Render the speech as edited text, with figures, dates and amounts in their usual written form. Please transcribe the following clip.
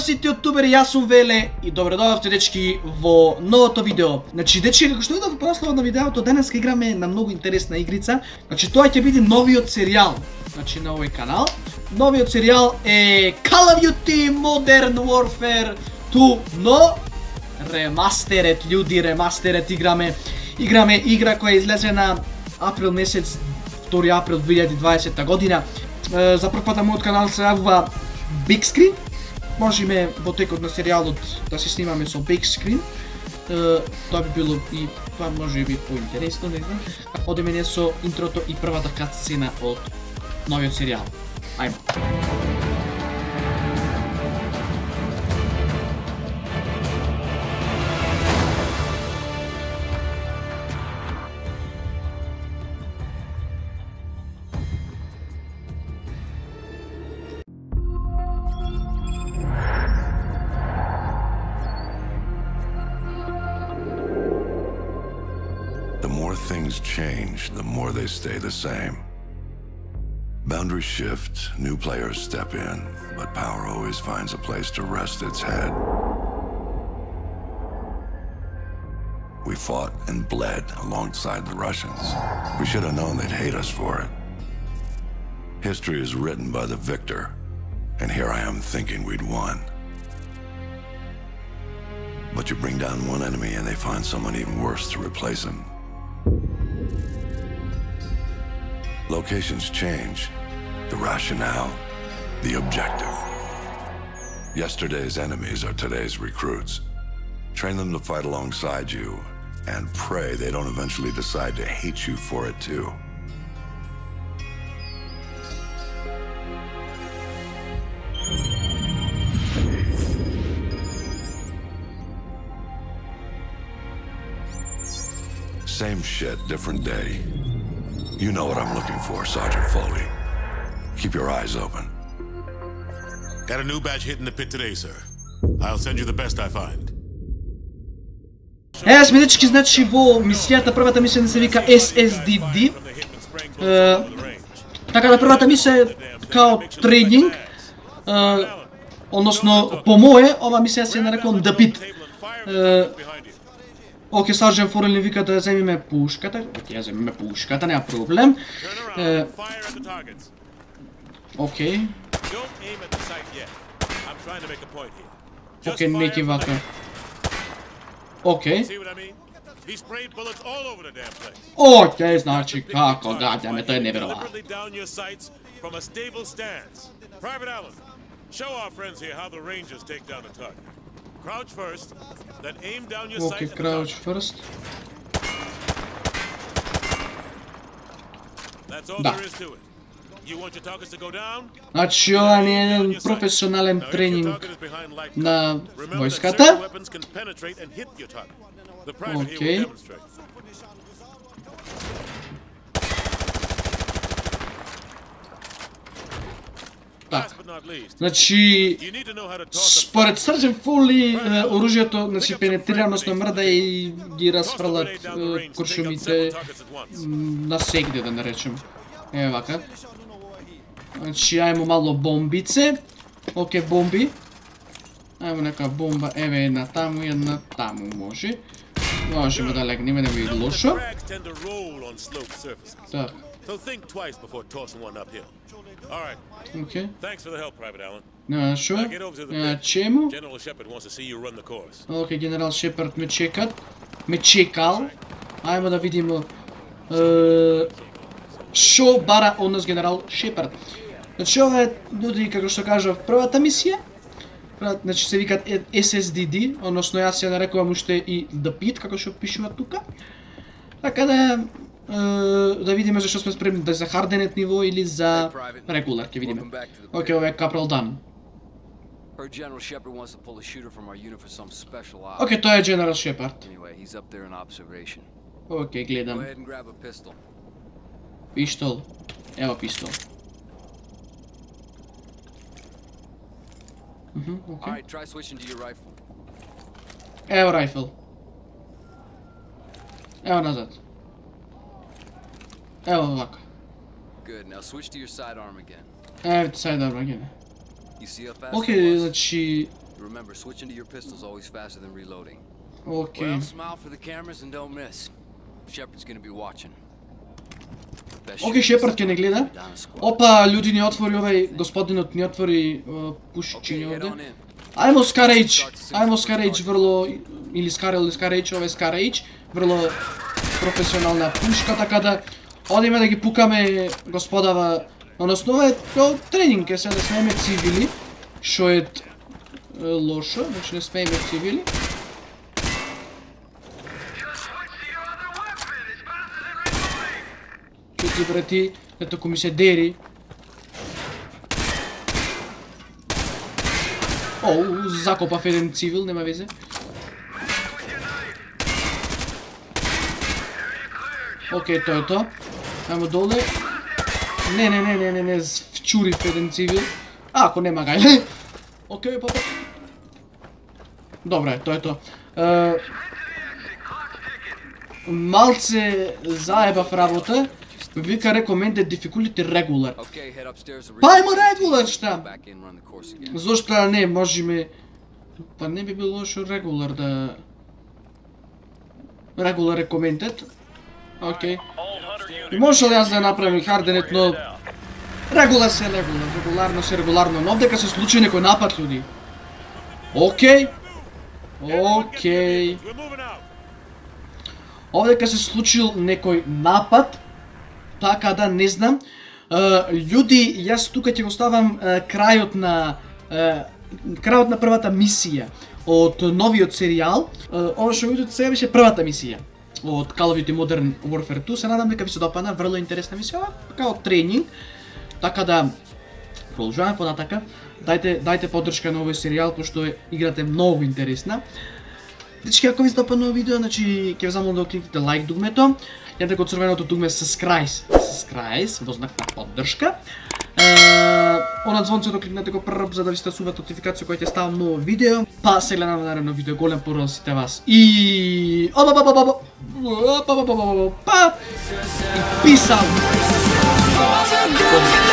Сите јутубери, јас сум Веле и добредојавте дечки во новото видео. Значи дечки, како што видов прословот на видеото, денеска играме на многу интересна игрица. Значи тоа ќе биде новиот серијал, значи на овој канал. Новиот серијал е Call of Duty Modern Warfare 2, но Remastered, људи, Remastered играме. Играме игра која излезе на април месец, 2 април 2020 година. За прв пат на мојот канал се јавува Bigskrin. Можеме во текот на серијалот да се снимаме со Bigskrin. Тоа би било и тоа може би поинтересно, не знам. Одеме не со интрото и првата катсцена од новиот серијал. Ајде. Things change, the more they stay the same. Boundaries shift, new players step in, but power always finds a place to rest its head. We fought and bled alongside the Russians. We should have known they'd hate us for it. History is written by the victor, and here I am thinking we'd won. But you bring down one enemy and they find someone even worse to replace him. Locations change, the rationale, the objective. Yesterday's enemies are today's recruits. Train them to fight alongside you and pray they don't eventually decide to hate you for it too. Same shit, different day. You know what I'm looking for, Sergeant Foley. Keep your eyes open. Got a new batch hitting the pit today, sir. I'll send you the best I find. Е, смидечки, значи во мисијата, првата мисија се вика SSDD. Така да првата мисија е као тренинг, односно по мое, ова мисија се нарекувам The Pit. Океј, Сарджент Форел ни вика да ја земиме пушката. Ја земиме пушката, нема проблем. Океј. Океј, неки вака. Океј. Океј, значи како гадјаме, тоа е неверојатно. Crouch first, then aim down your sight. Okay, crouch first. That's all there is to it. You want your targets to go down? Значи ова не е еден професионален тренинг на војската. Океј. Так. Значи, според Сарджент Фоли, оружјето, значи, пенетрира, односно мрда и ги расфрлат куршумите насегде, да наречем. Е, вака. Значи, ајмо мало бомбице. Океј, бомби. Ајмо нека бомба, еве, една таму, една таму може. Можеме да легнеме, не би лошо. Так. So think twice before tossing one uphill. All right. Okay. Thanks for the help, Private Allen. No, sure. Чему? General Shepherd wants to see you run the course. Okay, General Shepherd ме чекат. Ме чекал. Ајмо да видиме шо бара од нас General Shepherd. Значи ова е, луѓе, како што кажав, првата мисија. Значи се викат SSDD, односно јас ја нарекувам уште и The Pit, како што пишува тука. Така да да видиме зашто сме спремни, да за харденет ниво или за регулар, ќе видиме. Океј, ова е Капрал Дан. Океј, тоа е General Shepherd. Океј, гледам. Пистол. Ева пистол. Океј. Ева райфл. Evo nazad. Evo ovako. Evo ti sad dobro gine. Ok, znači... Ok. Ok, Shepard ke ne gleda. Opa, ljudi ne otvori ovaj, gospodinot ne otvori pušćenje ovdje. Ajmo Skarage, vrlo, ili Skarage, ovaj Skarage, vrlo profesionalna puška, така да одиме да ги пукаме господава, односно ова е тренинг, е сега не смееме цивили, што е лошо, значи не смееме цивили. Чути брати, не току ми се дери. Оу, закопав еден цивил, нема везе. Океј, тоа е тоа. Ајмо доле. Не, вчури еден цивил. Ако нема гај. Океј, папа. Добре, тоа е тоа. Малце заебав работа. Вика recommended difficulty regular. Па има regular шта? Зошто не можеме... Па не би било лошо regular да... Regular recommended. Океј. Може ли јас да направим hardened, но... Regular се regular, регуларно се регуларно, но овдека се случи некој напад, луди. Океј. Океј. Овдека се случил некој напад. Така да, не знам. Луѓи, јас тука ќе го ставам крајот на првата мисија од новиот серијал. Ова што видите сега беше првата мисија од Call of Duty Modern Warfare 2. Се надам дека ви се допадна, врло интересна мисија, како тренинг. Така да продолжуваме понатака. Дајте поддршка на овој серијал, пошто играта е многу интересна. Дечки, ако ви се допадна овој видео, значи ќе ве замолам да кликнете лайк дугмето. Јадете го црвеното дугме subscribe, во знак на поддршка. Онад звонцето кликнете го прв за да ви стасува нотификација која ќе ставам ново видео. Па се гледаме на наредно видео, голем поздрав сите вас и peace out.